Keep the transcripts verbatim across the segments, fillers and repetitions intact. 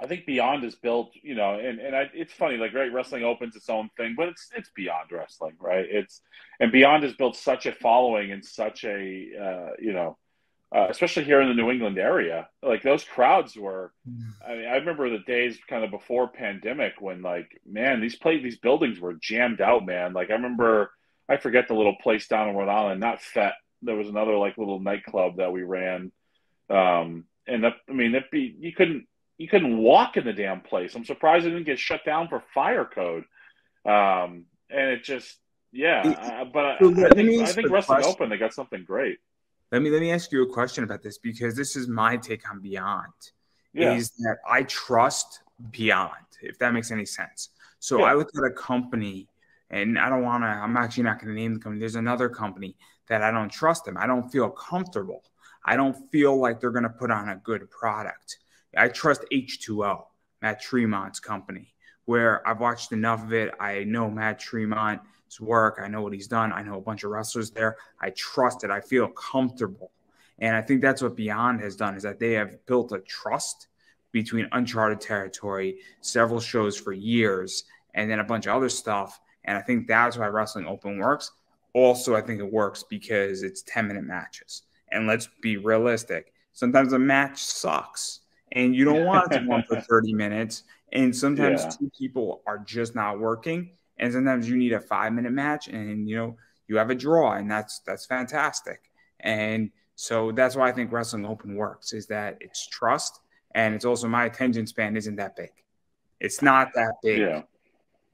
I think Beyond is built, you know, and, and I, it's funny, like, right, Wrestling Open's its own thing, but it's it's Beyond Wrestling, right? It's and Beyond has built such a following and such a, uh, you know, uh, especially here in the New England area, like, those crowds were, I mean, I remember the days kind of before pandemic when, like, man, these play, these buildings were jammed out, man. Like, I remember, I forget the little place down in Rhode Island, not Fett, there was another, like, little nightclub that we ran, um, and, the, I mean, it'd be, you couldn't, you couldn't walk in the damn place. I'm surprised it didn't get shut down for fire code. Um, and it just, yeah. It, uh, but so I, I think, I think Wrestling Open, they got something great. Let me, let me ask you a question about this, because this is my take on Beyond. Yeah. Is that I trust Beyond, if that makes any sense. So yeah. I look at a company, and I don't want to, I'm actually not going to name the company. There's another company that I don't trust them. I don't feel comfortable. I don't feel like they're going to put on a good product. I trust H two O, Matt Tremont's company, where I've watched enough of it. I know Matt Tremont's work. I know what he's done. I know a bunch of wrestlers there. I trust it. I feel comfortable. And I think that's what Beyond has done, is that they have built a trust between Uncharted Territory, several shows for years, and then a bunch of other stuff. And I think that's why Wrestling Open works. Also, I think it works because it's ten-minute matches. And let's be realistic. Sometimes a match sucks. And you don't want to go for thirty minutes. And sometimes yeah. two people are just not working. And sometimes you need a five-minute match, and, you know, you have a draw, and that's that's fantastic. And so that's why I think Wrestling Open works, is that it's trust, and it's also my attention span isn't that big. It's not that big. Yeah.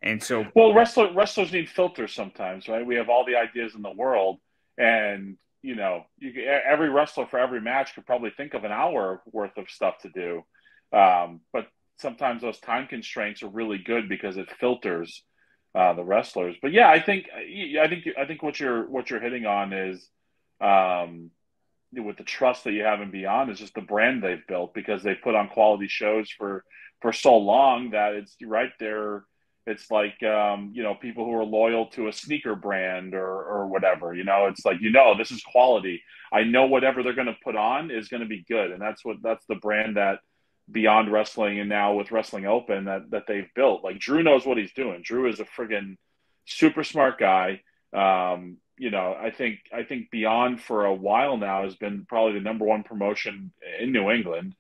And so – Well, wrestler, wrestlers need filters sometimes, right? We have all the ideas in the world, and – you know, you, every wrestler for every match could probably think of an hour worth of stuff to do. Um, but sometimes those time constraints are really good because it filters uh, the wrestlers. But yeah, I think, I think, I think what you're, what you're hitting on is um, with the trust that you have in Beyond is just the brand they've built, because they put on quality shows for, for so long that it's right there. It's like, um, you know, people who are loyal to a sneaker brand or, or whatever, you know, it's like, you know, this is quality. I know whatever they're going to put on is going to be good. And that's what, that's the brand that Beyond Wrestling and now with Wrestling Open that, that they've built. Like, Drew knows what he's doing. Drew is a friggin' super smart guy. Um, you know, I think, I think Beyond for a while now has been probably the number one promotion in New England.